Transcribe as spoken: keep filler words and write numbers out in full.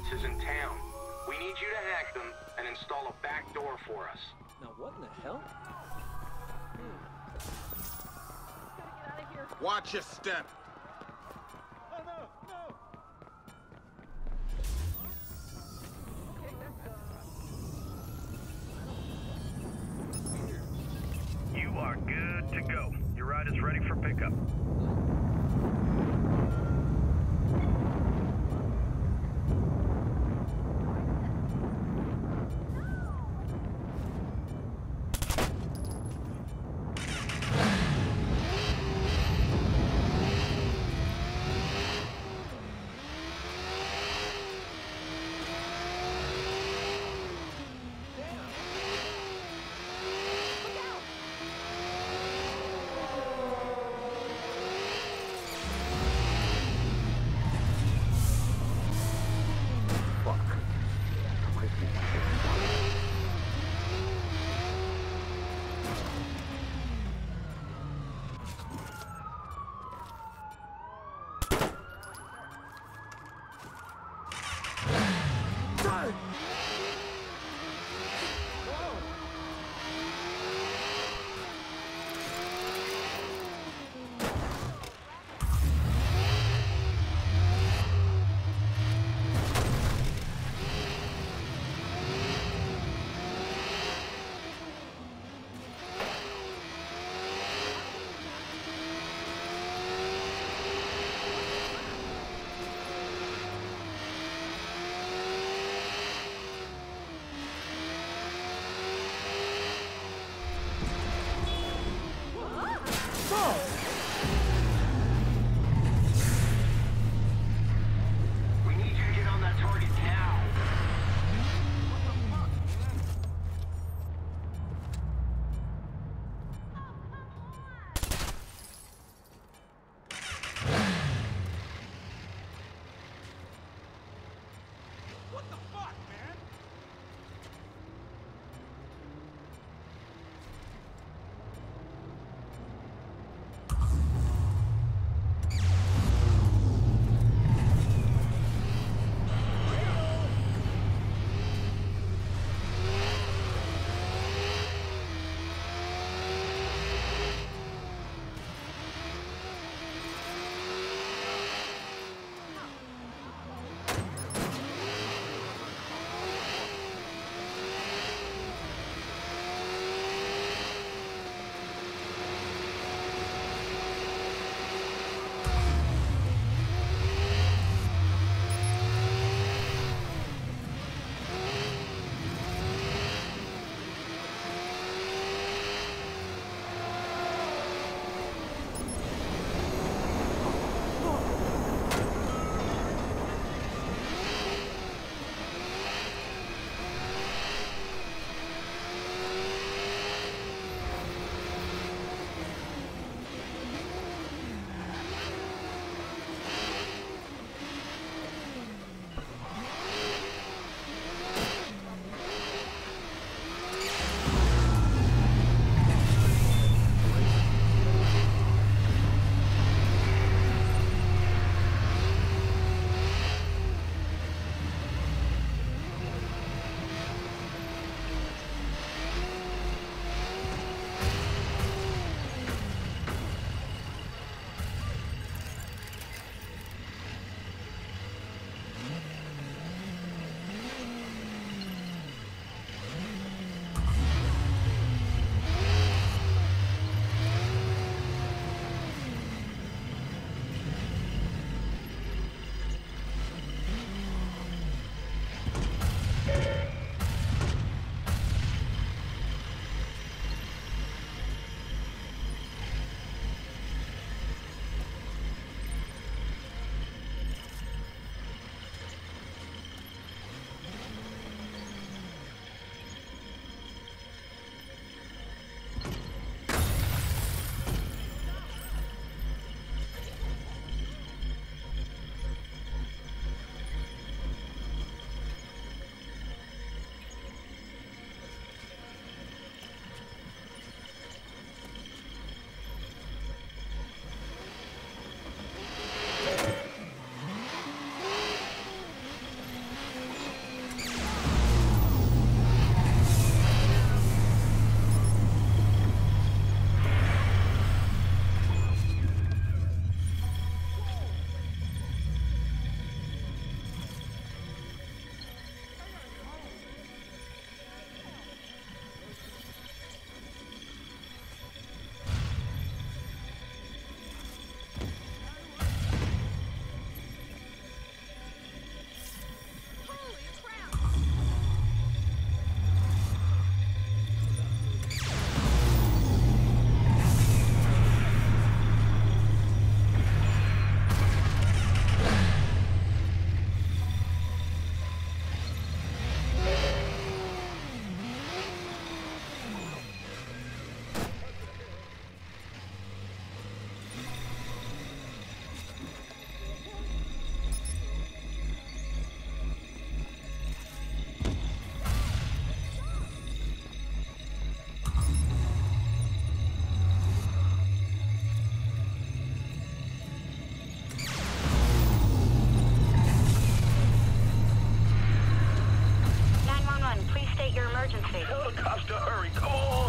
circuits is in town. We need you to hack them and install a back door for us. Now what in the hell? Hmm. Gotta get out of here. Watch your step. Oh no, no. Okay, that's good. You are good to go. Your ride is ready for pickup. emergency. Helicopter, hurry, come on!